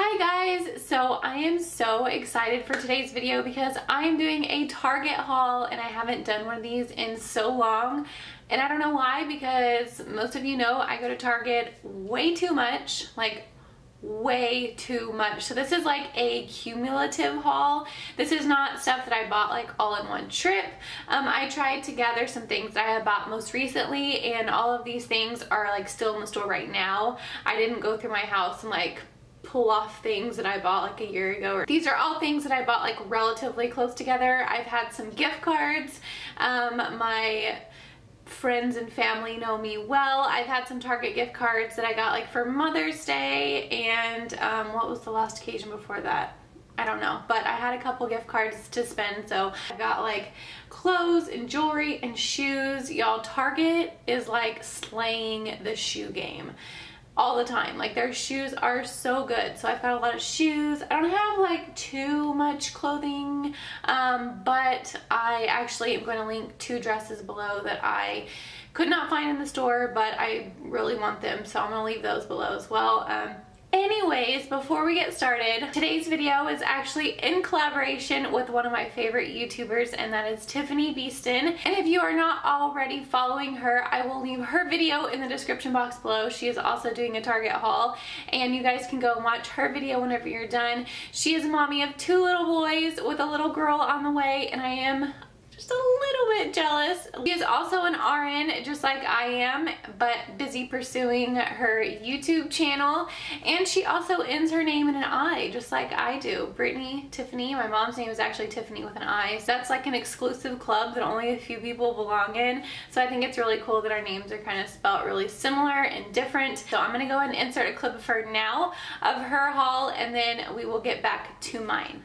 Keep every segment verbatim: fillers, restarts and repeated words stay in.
Hi guys, so I am so excited for today's video because I'm doing a Target haul and I haven't done one of these in so long. And I don't know why, because most of you know I go to Target way too much, like way too much. So this is like a cumulative haul. This is not stuff that I bought like all in one trip. Um, I tried to gather some things that I had bought most recently, and all of these things are like still in the store right now. I didn't go through my house and like pull off things that I bought like a year ago. These are all things that I bought like relatively close together. I've had some gift cards. Um, my friends and family know me well. I've had some Target gift cards that I got like for Mother's Day and um, what was the last occasion before that? I don't know, but I had a couple gift cards to spend, so I got like clothes and jewelry and shoes. Y'all, Target is like slaying the shoe game all the time. Like, their shoes are so good. So I've got a lot of shoes. I don't have like too much clothing, um, but I actually am going to link two dresses below that I could not find in the store, but I really want them, so I'm gonna leave those below as well. Um, Anyways, before we get started, today's video is actually in collaboration with one of my favorite YouTubers, and that is Tiffani Beeston. And if you are not already following her, I will leave her video in the description box below. She is also doing a Target haul, and you guys can go and watch her video whenever you're done. She is a mommy of two little boys with a little girl on the way, and I am just a little bit jealous. She is also an R N, just like I am, but busy pursuing her YouTube channel. And she also ends her name in an I, just like I do. Brittany, Tiffani. My mom's name is actually Tiffani with an I. So that's like an exclusive club that only a few people belong in. So I think it's really cool that our names are kind of spelt really similar and different. So I'm gonna go ahead and insert a clip of her now, of her haul, and then we will get back to mine.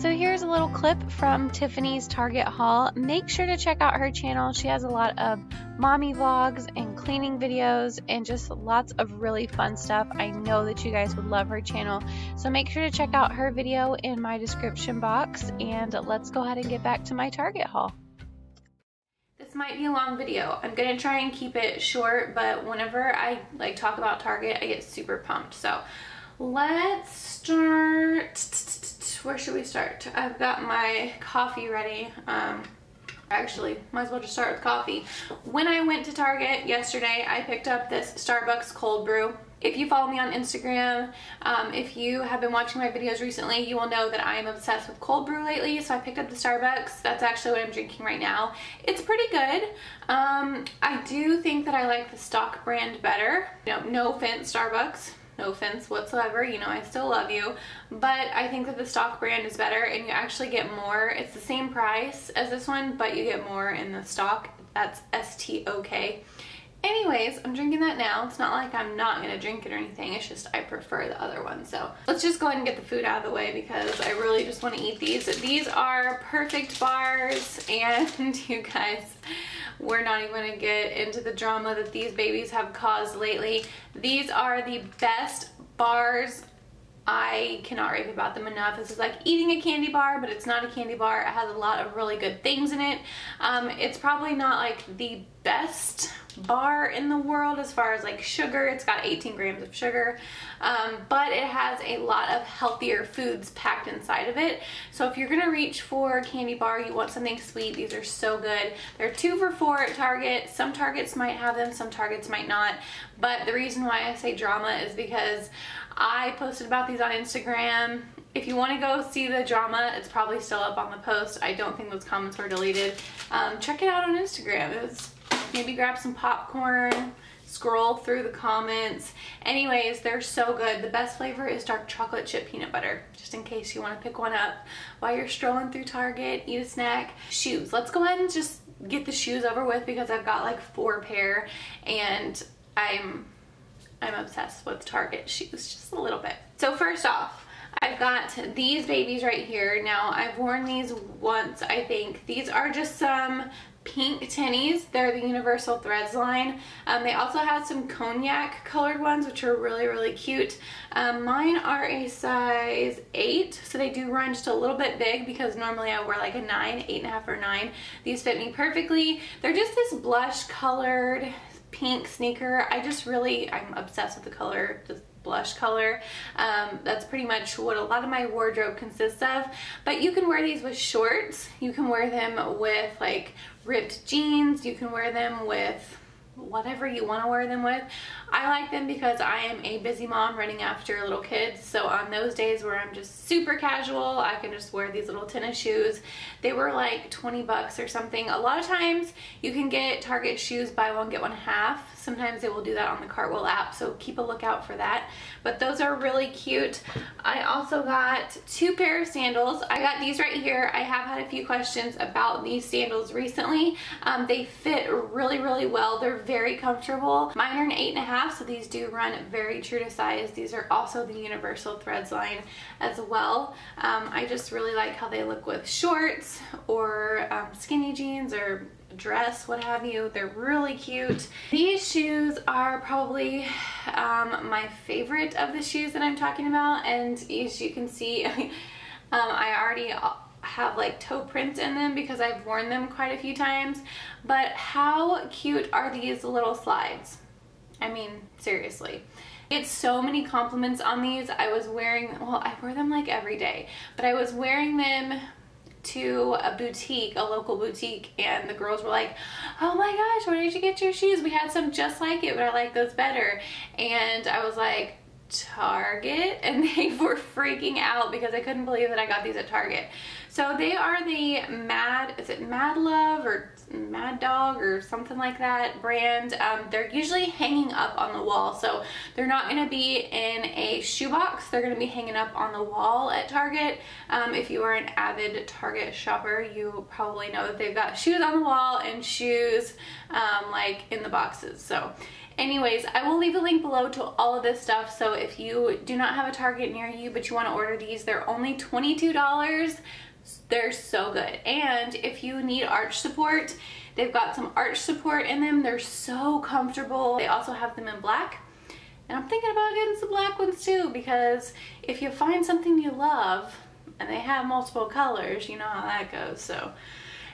So here's a little clip from Tiffani's Target haul. Make sure to check out her channel. She has a lot of mommy vlogs and cleaning videos and just lots of really fun stuff. I know that you guys would love her channel. So make sure to check out her video in my description box, and let's go ahead and get back to my Target haul. This might be a long video. I'm gonna try and keep it short, but whenever I like talk about Target, I get super pumped. So let's start. Where should we start? I've got my coffee ready. Um, actually, might as well just start with coffee. When I went to Target yesterday, I picked up this Starbucks cold brew. If you follow me on Instagram, um, if you have been watching my videos recently, you will know that I am obsessed with cold brew lately, so I picked up the Starbucks. That's actually what I'm drinking right now. It's pretty good. Um, I do think that I like the stock brand better. You know, no offense, Starbucks. No offense whatsoever, you know, I still love you, but I think that the stock brand is better and you actually get more. It's the same price as this one, but you get more in the stock. That's S T O K. Anyways, I'm drinking that now. It's not like I'm not gonna drink it or anything. It's just I prefer the other one. So let's just go ahead and get the food out of the way because I really just want to eat these. These are Perfect Bars, and you guys, we're not even gonna get into the drama that these babies have caused lately. These are the best bars. I cannot rave about them enough. This is like eating a candy bar, but it's not a candy bar. It has a lot of really good things in it. Um, it's probably not like the best bar in the world as far as like sugar. It's got eighteen grams of sugar, um, but it has a lot of healthier foods packed inside of it. So if you're gonna reach for a candy bar, you want something sweet, these are so good. They're two for four at Target. Some Targets might have them, some Targets might not, but the reason why I say drama is because I posted about these on Instagram. If you want to go see the drama, it's probably still up on the post. I don't think those comments were deleted. Um, check it out on Instagram. It was, maybe grab some popcorn, scroll through the comments. Anyways, they're so good. The best flavor is dark chocolate chip peanut butter, just in case you want to pick one up while you're strolling through Target, eat a snack. Shoes. Let's go ahead and just get the shoes over with because I've got like four pair and I'm I'm obsessed with Target shoes, just a little bit. So first off, I've got these babies right here. Now, I've worn these once, I think. These are just some pink tinnies. They're the Universal Threads line. Um, they also have some cognac colored ones, which are really, really cute. Um, mine are a size eight, so they do run just a little bit big because normally I wear like a nine, eight and a half or nine. These fit me perfectly. They're just this blush colored pink sneaker. I just really, I'm obsessed with the color. Just blush color. Um, that's pretty much what a lot of my wardrobe consists of, but you can wear these with shorts, you can wear them with like ripped jeans, you can wear them with whatever you want to wear them with. I like them because I am a busy mom running after little kids, so on those days where I'm just super casual, I can just wear these little tennis shoes. They were like twenty bucks or something. A lot of times you can get Target shoes buy one get one half. Sometimes they will do that on the Cartwheel app, so keep a lookout for that. But those are really cute. I also got two pair of sandals. I got these right here. I have had a few questions about these sandals recently. Um, they fit really, really well. They're very comfortable. Mine are an eight and a half, so these do run very true to size. These are also the Universal Threads line as well. Um, I just really like how they look with shorts or um, skinny jeans or dress, what have you. They're really cute. These shoes are probably um, my favorite of the shoes that I'm talking about, and as you can see, um, I already have like toe prints in them because I've worn them quite a few times, but how cute are these little slides? I mean, seriously. It's so many compliments on these. I was wearing, well, I wear them like every day, but I was wearing them to a boutique, a local boutique, and the girls were like, oh my gosh, where did you get your shoes? We had some just like it, but I like those better. And I was like, Target? And they were freaking out because I couldn't believe that I got these at Target. So they are the Mad, is it Mad Love or Mad Dog or something like that brand. Um, they're usually hanging up on the wall, so they're not going to be in a shoebox. They're going to be hanging up on the wall at Target. Um, if you are an avid Target shopper, you probably know that they've got shoes on the wall and shoes um, like in the boxes. So anyways, I will leave a link below to all of this stuff, so if you do not have a Target near you but you want to order these, they're only twenty-two dollars. They're so good. And if you need arch support, they've got some arch support in them. They're so comfortable. They also have them in black, and I'm thinking about getting some black ones too, because if you find something you love and they have multiple colors, you know how that goes. So,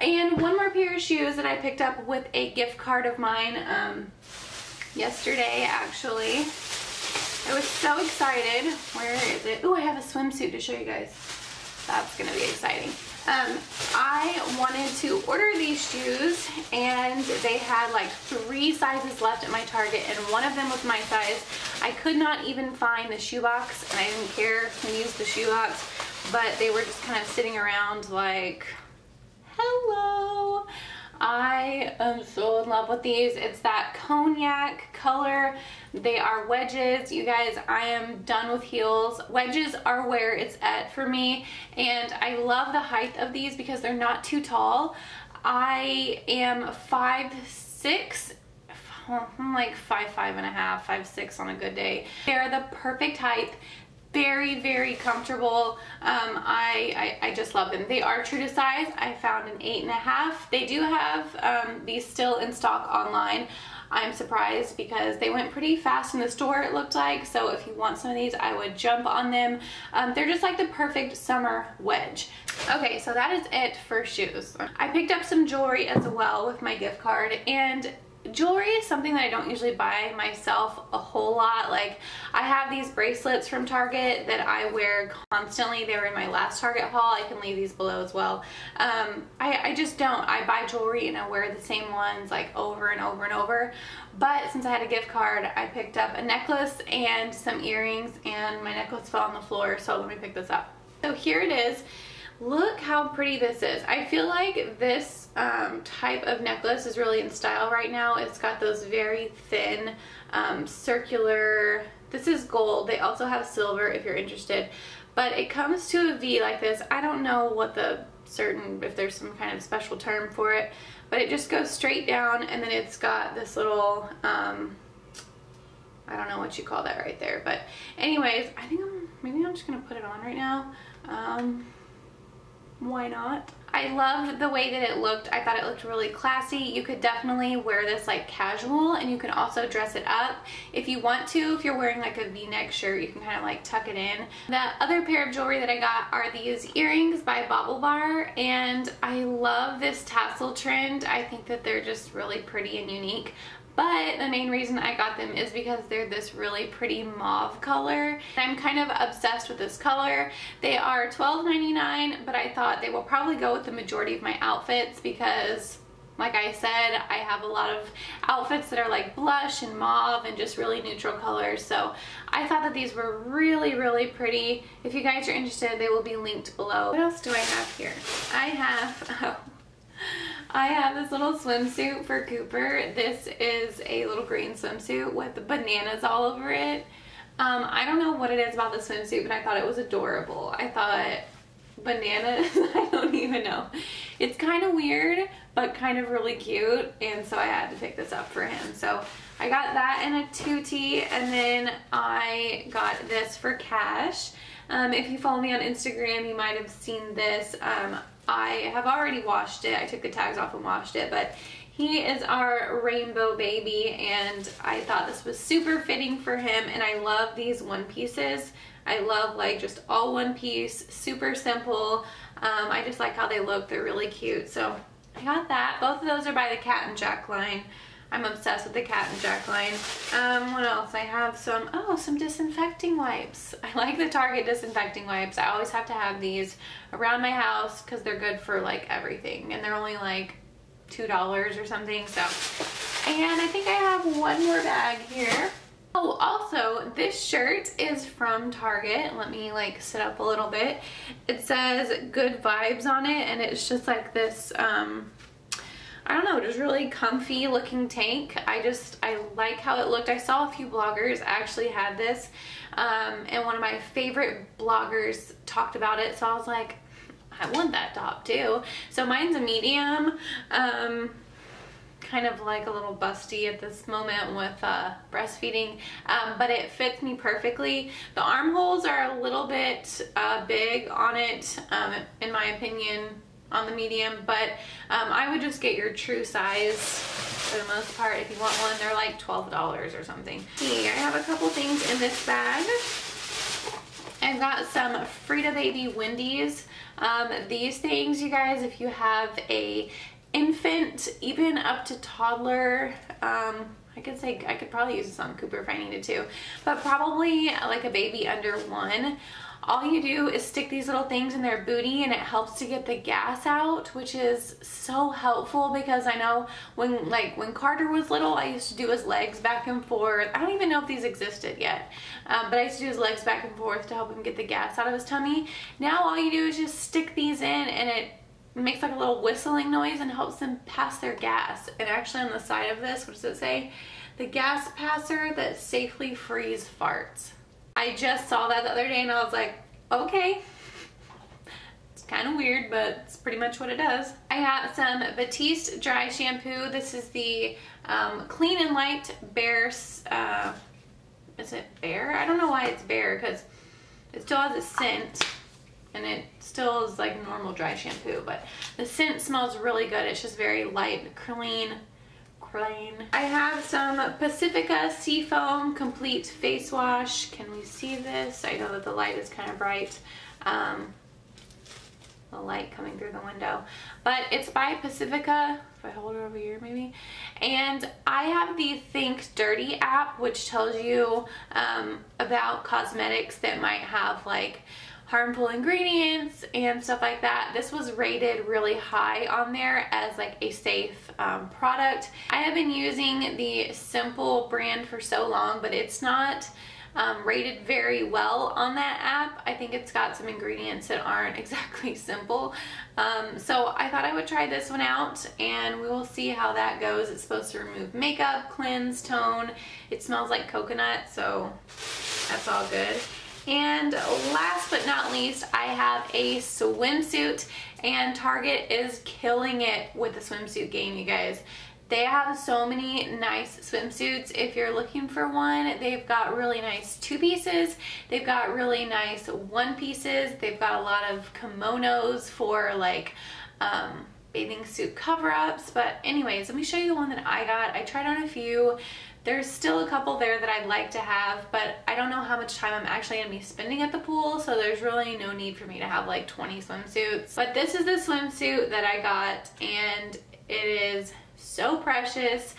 and one more pair of shoes that I picked up with a gift card of mine um, yesterday, actually. I was so excited. Where is it? Oh, I have a swimsuit to show you guys. That's gonna be exciting. Um, I wanted to order these shoes, and they had like three sizes left at my Target, and one of them was my size. I could not even find the shoebox, and I didn't care who used the shoebox, but they were just kind of sitting around like, hello. I am so in love with these. It's that cognac color. They are wedges. You guys, I am done with heels. Wedges are where it's at for me, and I love the height of these because they're not too tall. I am five six. I'm like five, five and a half, five six on a good day. They're the perfect height. Very, very comfortable. Um, I, I, I just love them. They are true to size. I found an eight and a half. They do have um, these still in stock online. I'm surprised because they went pretty fast in the store, it looked like. So if you want some of these, I would jump on them. Um, they're just like the perfect summer wedge. Okay, so that is it for shoes. I picked up some jewelry as well with my gift card, and jewelry is something that I don't usually buy myself a whole lot. Like, I have these bracelets from Target that I wear constantly. They were in my last Target haul. I can leave these below as well. Um, I, I just don't. I buy jewelry and I wear the same ones like over and over and over. But since I had a gift card, I picked up a necklace and some earrings, and my necklace fell on the floor, so let me pick this up. So here it is. Look how pretty this is. I feel like this um, type of necklace is really in style right now. It's got those very thin um, circular, this is gold. They also have silver if you're interested, but it comes to a V like this. I don't know what the certain, if there's some kind of special term for it, but it just goes straight down, and then it's got this little, um, I don't know what you call that right there, but anyways, I think I'm, maybe I'm just gonna put it on right now. Um, Why not? I loved the way that it looked. I thought it looked really classy. You could definitely wear this like casual, and you can also dress it up if you want to. If you're wearing like a V-neck shirt, you can kind of like tuck it in. The other pair of jewelry that I got are these earrings by BaubleBar, and I love this tassel trend. I think that they're just really pretty and unique. But the main reason I got them is because they're this really pretty mauve color. I'm kind of obsessed with this color. They are twelve ninety-nine, but I thought they will probably go with the majority of my outfits because, like I said, I have a lot of outfits that are like blush and mauve and just really neutral colors. So I thought that these were really, really pretty. If you guys are interested, they will be linked below. What else do I have here? I have... Oh. I have this little swimsuit for Cooper. This is a little green swimsuit with bananas all over it. Um, I don't know what it is about the swimsuit, but I thought it was adorable. I thought bananas, I don't even know. It's kind of weird, but kind of really cute, and so I had to pick this up for him. So I got that in a two T, and then I got this for Cash. Um, if you follow me on Instagram, you might have seen this. Um, I have already washed it. I took the tags off and washed it, but he is our rainbow baby, and I thought this was super fitting for him, and I love these one pieces. I love like just all one piece, super simple. Um, I just like how they look. They're really cute, so I got that. Both of those are by the Cat and Jack line. I'm obsessed with the Cat and Jack line. Um, what else? I have some, oh, some disinfecting wipes. I like the Target disinfecting wipes. I always have to have these around my house because they're good for like everything. And they're only like two dollars or something, so. And I think I have one more bag here. Oh, also, this shirt is from Target. Let me like sit up a little bit. It says Good Vibes on it, and it's just like this, um, I don't know, just really comfy looking tank. I just, I like how it looked. I saw a few bloggers actually had this, um, and one of my favorite bloggers talked about it, so I was like, I want that top too. So mine's a medium, um, kind of like a little busty at this moment with uh, breastfeeding, um, but it fits me perfectly. The armholes are a little bit uh, big on it, um, in my opinion, on the medium, but um, I would just get your true size for the most part if you want one. They're like twelve dollars or something. Hey, I have a couple things in this bag. I've got some Frida Baby Wendy's. Um, these things, you guys, if you have a infant, even up to toddler, um, I could say, I could probably use this on Cooper if I needed to, but probably like a baby under one. All you do is stick these little things in their booty, and it helps to get the gas out, which is so helpful because I know when like when Carter was little, I used to do his legs back and forth. I don't even know if these existed yet, um, but I used to do his legs back and forth to help him get the gas out of his tummy. Now all you do is just stick these in, and it makes like a little whistling noise and helps them pass their gas. And actually on the side of this, what does it say? The gas passer that safely frees farts. I just saw that the other day and I was like, okay, it's kind of weird, but it's pretty much what it does. I have some Batiste dry shampoo. This is the um, Clean and Light Bare, uh, is it bare? I don't know why it's bare because it still has a scent. And it still is like normal dry shampoo, but the scent smells really good. It's just very light, clean, clean. I have some Pacifica Seafoam Complete Face Wash. Can we see this? I know that the light is kind of bright. Um, the light coming through the window. But it's by Pacifica. If I hold it over here, maybe. And I have the Think Dirty app, which tells you um, about cosmetics that might have like harmful ingredients and stuff like that. This was rated really high on there as like a safe um, product. I have been using the Simple brand for so long, but it's not um, rated very well on that app. I think it's got some ingredients that aren't exactly simple. Um, so I thought I would try this one out, and we will see how that goes. It's supposed to remove makeup, cleanse, tone. It smells like coconut, so that's all good. And last but not least, I have a swimsuit, and Target is killing it with the swimsuit game, you guys. They have so many nice swimsuits. If you're looking for one, they've got really nice two pieces. They've got really nice one pieces. They've got a lot of kimonos for like, um, bathing suit cover-ups. But anyways, let me show you the one that I got. I tried on a few. There's still a couple there that I'd like to have, but I don't know how much time I'm actually going to be spending at the pool, so there's really no need for me to have like twenty swimsuits. But this is the swimsuit that I got, and it is so precious.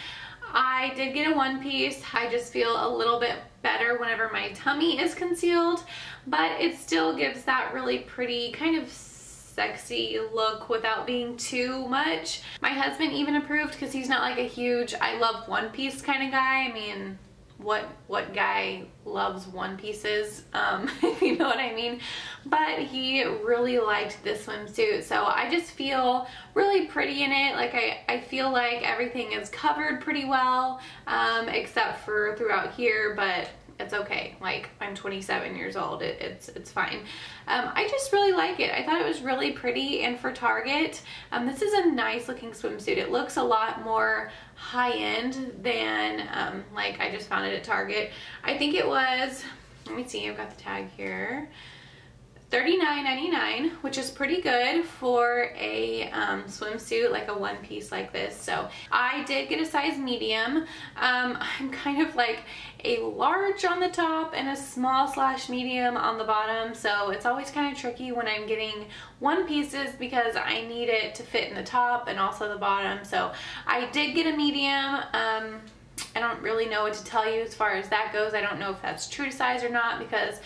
I did get a one piece. I just feel a little bit better whenever my tummy is concealed, but it still gives that really pretty kind of sexy look without being too much. My husband even approved because he's not like a huge I love one piece kind of guy. I mean, what what guy loves one pieces, um if you know what I mean, but he really liked this swimsuit, so I just feel really pretty in it. Like I, I feel like everything is covered pretty well, um except for throughout here, but it's okay. Like, I'm twenty-seven years old, it, it's it's fine. um I just really like it. I thought it was really pretty, and for Target, um this is a nice looking swimsuit. It looks a lot more high-end than um like I just found it at Target. I think it was, let me see, I've got the tag here, thirty-nine ninety-nine, which is pretty good for a um, swimsuit, like a one piece like this. So I did get a size medium. Um, I'm kind of like a large on the top and a small slash medium on the bottom. So it's always kind of tricky when I'm getting one pieces because I need it to fit in the top and also the bottom. So I did get a medium. Um, I don't really know what to tell you as far as that goes. I don't know if that's true to size or not because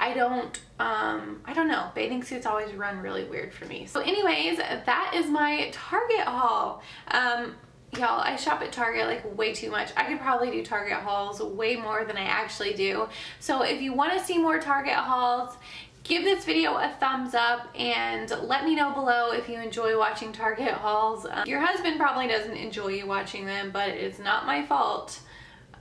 I don't, um, I don't know. Bathing suits always run really weird for me. So anyways, that is my Target haul. Um, y'all, I shop at Target like way too much. I could probably do Target hauls way more than I actually do. So if you want to see more Target hauls, give this video a thumbs up and let me know below if you enjoy watching Target hauls. Um, your husband probably doesn't enjoy you watching them, but it's not my fault.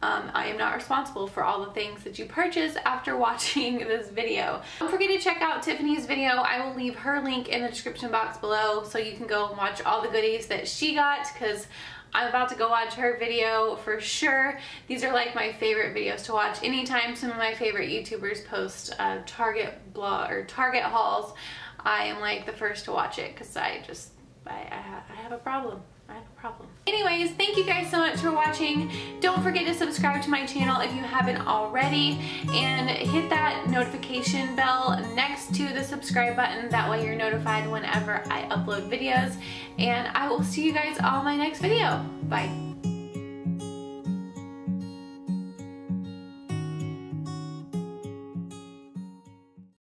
Um, I am not responsible for all the things that you purchase after watching this video. Don't forget to check out Tiffani's video. I will leave her link in the description box below so you can go and watch all the goodies that she got, because I'm about to go watch her video for sure. These are like my favorite videos to watch. Anytime some of my favorite YouTubers post uh, Target blog or Target hauls, I am like the first to watch it because I just, I, I, I have a problem. I have a problem. Anyways, thank you guys so much for watching. Don't forget to subscribe to my channel if you haven't already, and hit that notification bell next to the subscribe button. That way you're notified whenever I upload videos, and I will see you guys on my next video. Bye.